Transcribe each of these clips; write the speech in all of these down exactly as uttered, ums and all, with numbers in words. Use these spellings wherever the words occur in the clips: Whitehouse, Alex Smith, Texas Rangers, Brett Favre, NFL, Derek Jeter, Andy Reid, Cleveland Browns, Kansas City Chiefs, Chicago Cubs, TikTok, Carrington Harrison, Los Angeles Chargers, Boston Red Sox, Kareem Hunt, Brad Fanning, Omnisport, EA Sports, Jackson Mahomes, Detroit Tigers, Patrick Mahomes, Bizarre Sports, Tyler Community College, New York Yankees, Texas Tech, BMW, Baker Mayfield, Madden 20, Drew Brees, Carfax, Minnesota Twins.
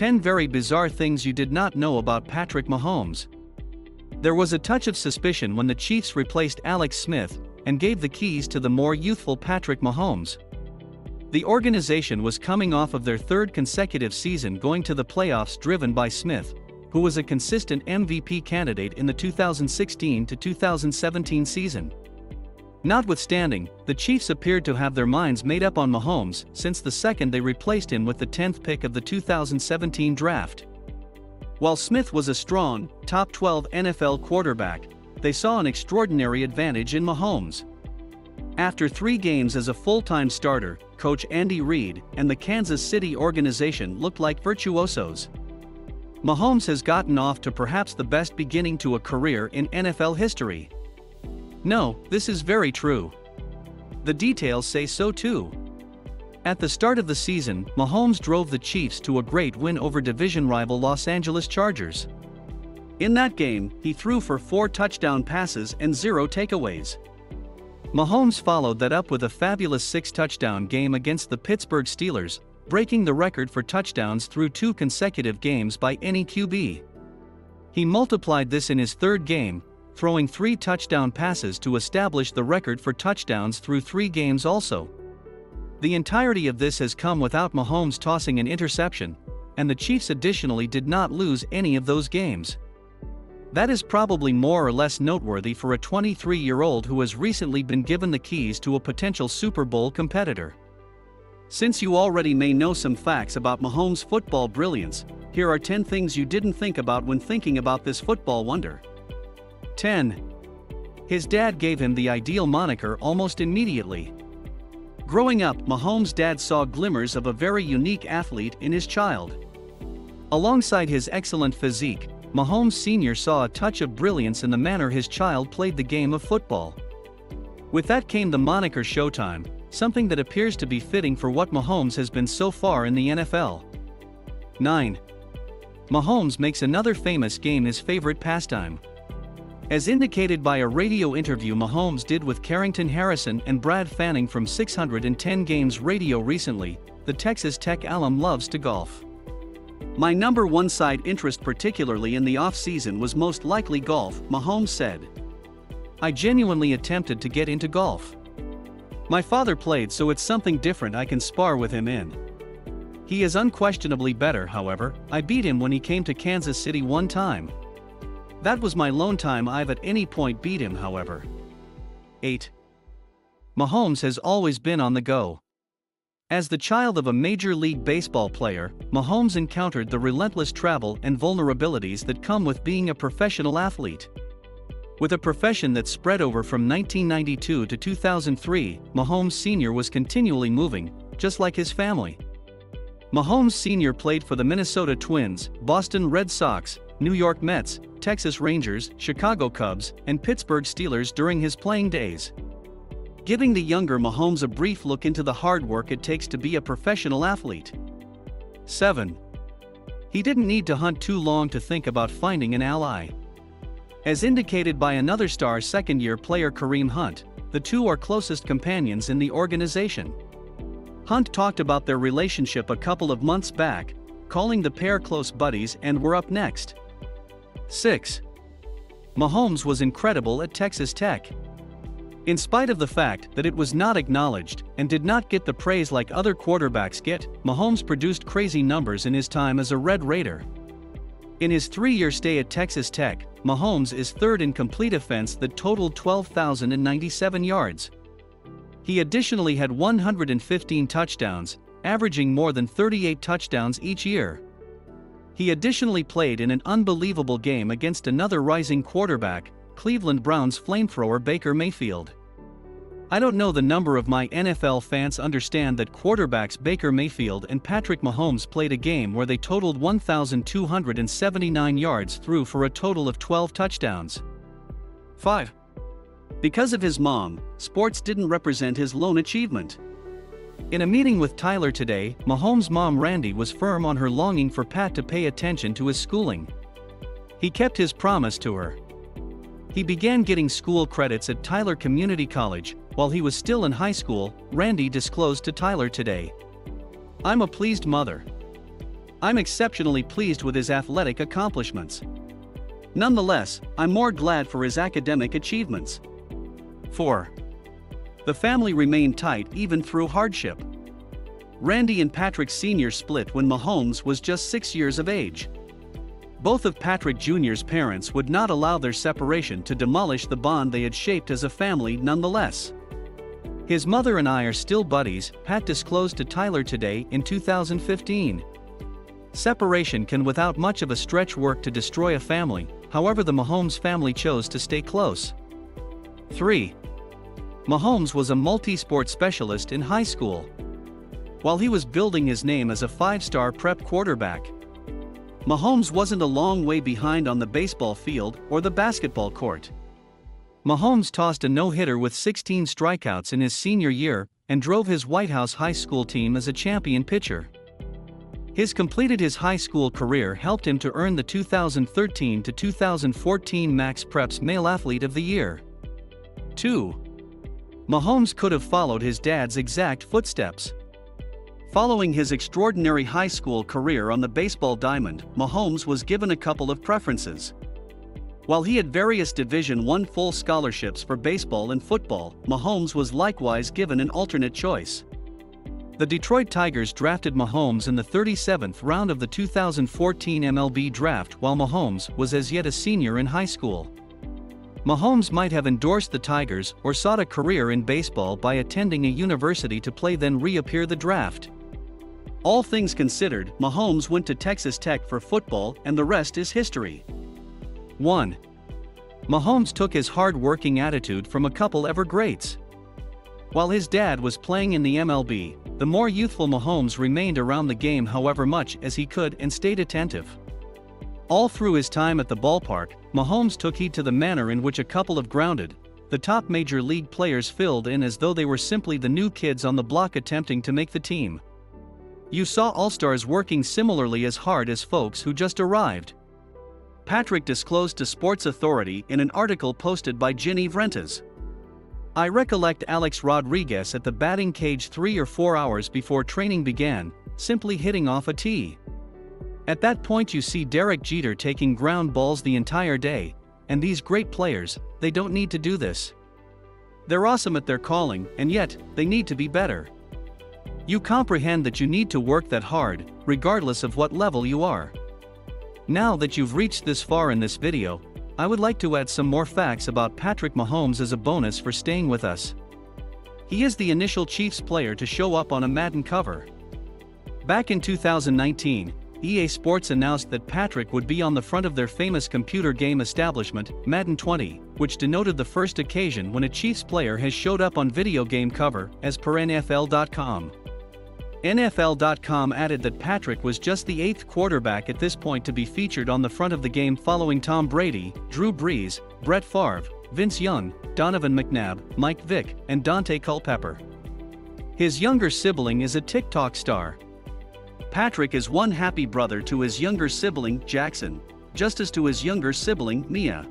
ten very bizarre things you did not know about Patrick Mahomes. There was a touch of suspicion when the Chiefs replaced Alex Smith and gave the keys to the more youthful Patrick Mahomes. The organization was coming off of their third consecutive season going to the playoffs driven by Smith, who was a consistent M V P candidate in the two thousand sixteen to two thousand seventeen season. Notwithstanding, the Chiefs appeared to have their minds made up on Mahomes since the second they replaced him with the tenth pick of the two thousand seventeen draft. While Smith was a strong, top twelve N F L quarterback, they saw an extraordinary advantage in Mahomes. After three games as a full-time starter, coach Andy Reid and the Kansas City organization looked like virtuosos. Mahomes has gotten off to perhaps the best beginning to a career in N F L history. No, this is very true. The details say so too. At the start of the season, Mahomes drove the Chiefs to a great win over division rival Los Angeles Chargers. In that game, he threw for four touchdown passes and zero takeaways. Mahomes followed that up with a fabulous six touchdown game against the Pittsburgh Steelers, breaking the record for touchdowns through two consecutive games by any Q B. He multiplied this in his third game, throwing three touchdown passes to establish the record for touchdowns through three games also. The entirety of this has come without Mahomes tossing an interception, and the Chiefs additionally did not lose any of those games. That is probably more or less noteworthy for a twenty-three-year-old who has recently been given the keys to a potential Super Bowl competitor. Since you already may know some facts about Mahomes' football brilliance, here are ten things you didn't think about when thinking about this football wonder. ten. His dad gave him the ideal moniker almost immediately. Growing up, Mahomes' dad saw glimmers of a very unique athlete in his child. Alongside his excellent physique, Mahomes Senior saw a touch of brilliance in the manner his child played the game of football. With that came the moniker Showtime, something that appears to be fitting for what Mahomes has been so far in the N F L. nine. Mahomes makes another famous game his favorite pastime. As indicated by a radio interview Mahomes did with Carrington Harrison and Brad Fanning from six ten Games Radio recently, the Texas Tech alum loves to golf. "My number one side interest particularly in the off-season was most likely golf," Mahomes said. "I genuinely attempted to get into golf. My father played, so it's something different I can spar with him in. He is unquestionably better, however. I beat him when he came to Kansas City one time. That was my lone time I've at any point beat him, however." eight. Mahomes has always been on the go. As the child of a Major League Baseball player, Mahomes encountered the relentless travel and vulnerabilities that come with being a professional athlete. With a profession that spread over from nineteen ninety-two to two thousand three, Mahomes Senior was continually moving, just like his family. Mahomes Senior played for the Minnesota Twins, Boston Red Sox, New York Mets, Texas Rangers, Chicago Cubs, and Pittsburgh Steelers during his playing days, giving the younger Mahomes a brief look into the hard work it takes to be a professional athlete. seven. He didn't need to hunt too long to think about finding an ally. As indicated by another star second-year player Kareem Hunt, the two are closest companions in the organization. Hunt talked about their relationship a couple of months back, calling the pair close buddies, and we're up next. six. Mahomes was incredible at Texas Tech. In spite of the fact that it was not acknowledged and did not get the praise like other quarterbacks get, Mahomes produced crazy numbers in his time as a Red Raider. In his three-year stay at Texas Tech, Mahomes is third in complete offense that totaled twelve thousand ninety-seven yards. He additionally had one hundred fifteen touchdowns, averaging more than thirty-eight touchdowns each year. He additionally played in an unbelievable game against another rising quarterback, Cleveland Browns flamethrower Baker Mayfield. I don't know the number of my N F L fans understand that quarterbacks Baker Mayfield and Patrick Mahomes played a game where they totaled one thousand two hundred seventy-nine yards through for a total of twelve touchdowns. five. Because of his mom, sports didn't represent his lone achievement. In a meeting with Tyler today, Mahomes' mom Randy was firm on her longing for Pat to pay attention to his schooling. He kept his promise to her. He began getting school credits at Tyler Community College while he was still in high school, Randy disclosed to Tyler today. "I'm a pleased mother. I'm exceptionally pleased with his athletic accomplishments. Nonetheless, I'm more glad for his academic achievements. four. The family remained tight even through hardship. Randy and Patrick Senior split when Mahomes was just six years of age. Both of Patrick Junior's parents would not allow their separation to demolish the bond they had shaped as a family nonetheless. His mother and I are still buddies, Pat disclosed to Tyler Today in two thousand fifteen. Separation can without much of a stretch work to destroy a family, however the Mahomes family chose to stay close. three. Mahomes was a multi-sport specialist in high school. While he was building his name as a five-star prep quarterback, Mahomes wasn't a long way behind on the baseball field or the basketball court. Mahomes tossed a no-hitter with sixteen strikeouts in his senior year and drove his Whitehouse high school team as a champion pitcher. His completed his high school career helped him to earn the two thousand thirteen to two thousand fourteen Max Preps Male Athlete of the Year. two. Mahomes could have followed his dad's exact footsteps. Following his extraordinary high school career on the baseball diamond, Mahomes was given a couple of preferences. While he had various Division one full scholarships for baseball and football, Mahomes was likewise given an alternate choice. The Detroit Tigers drafted Mahomes in the thirty-seventh round of the two thousand fourteen M L B draft while Mahomes was as yet a senior in high school. Mahomes might have endorsed the Tigers or sought a career in baseball by attending a university to play then reappear the draft. All things considered, Mahomes went to Texas Tech for football and the rest is history. one. Mahomes took his hard-working attitude from a couple ever-greats. While his dad was playing in the M L B, the more youthful Mahomes remained around the game however much as he could and stayed attentive. All through his time at the ballpark, Mahomes took heed to the manner in which a couple of grounded, the top major league players filled in as though they were simply the new kids on the block attempting to make the team. You saw all-stars working similarly as hard as folks who just arrived. Patrick disclosed to Sports Authority in an article posted by Ginny Vrentas. I recollect Alex Rodriguez at the batting cage three or four hours before training began, simply hitting off a tee. At that point you see Derek Jeter taking ground balls the entire day, and these great players, they don't need to do this. They're awesome at their calling, and yet, they need to be better. You comprehend that you need to work that hard, regardless of what level you are. Now that you've reached this far in this video, I would like to add some more facts about Patrick Mahomes as a bonus for staying with us. He is the initial Chiefs player to show up on a Madden cover. Back in two thousand nineteen, E A Sports announced that Patrick would be on the front of their famous computer game establishment, Madden twenty, which denoted the first occasion when a Chiefs player has showed up on video game cover, as per N F L dot com. N F L dot com added that Patrick was just the eighth quarterback at this point to be featured on the front of the game following Tom Brady, Drew Brees, Brett Favre, Vince Young, Donovan McNabb, Mike Vick, and Dante Culpepper. His younger sibling is a TikTok star. Patrick is one happy brother to his younger sibling, Jackson, just as to his younger sibling, Mia.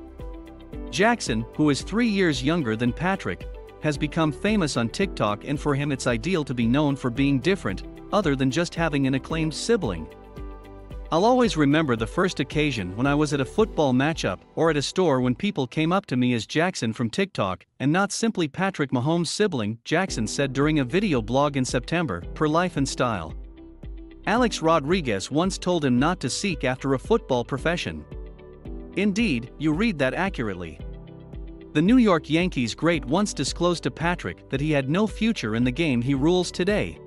Jackson, who is three years younger than Patrick, has become famous on TikTok, and for him it's ideal to be known for being different, other than just having an acclaimed sibling. I'll always remember the first occasion when I was at a football matchup or at a store when people came up to me as Jackson from TikTok and not simply Patrick Mahomes' sibling, Jackson said during a video blog in September, per Life and Style. Alex Rodriguez once told him not to seek after a football profession. Indeed, you read that accurately. The New York Yankees great once disclosed to Patrick that he had no future in the game he rules today.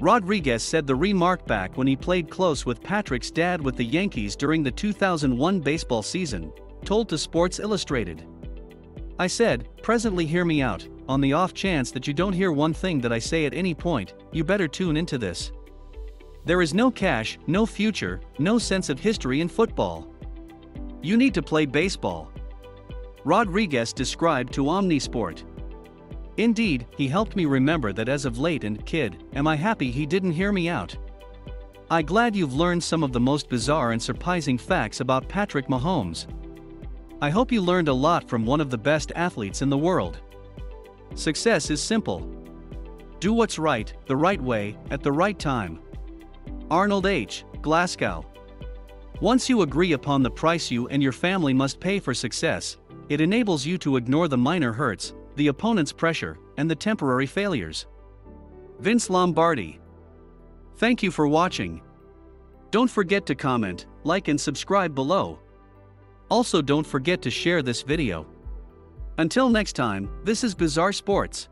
Rodriguez said the remark back when he played close with Patrick's dad with the Yankees during the two thousand one baseball season, told to Sports Illustrated. I said, presently hear me out, on the off chance that you don't hear one thing that I say at any point, you better tune into this. There is no cash, no future, no sense of history in football. You need to play baseball. Rodriguez described to Omnisport. Indeed, he helped me remember that as of late, and kid, am I happy he didn't hear me out. I glad you've learned some of the most bizarre and surprising facts about Patrick Mahomes. I hope you learned a lot from one of the best athletes in the world. Success is simple. Do what's right, the right way, at the right time. Arnold H. Glasgow. Once you agree upon the price you and your family must pay for success, it enables you to ignore the minor hurts, the opponent's pressure, and the temporary failures. Vince Lombardi. Thank you for watching. Don't forget to comment, like and subscribe below. Also don't forget to share this video. Until next time, this is Bizarre Sports.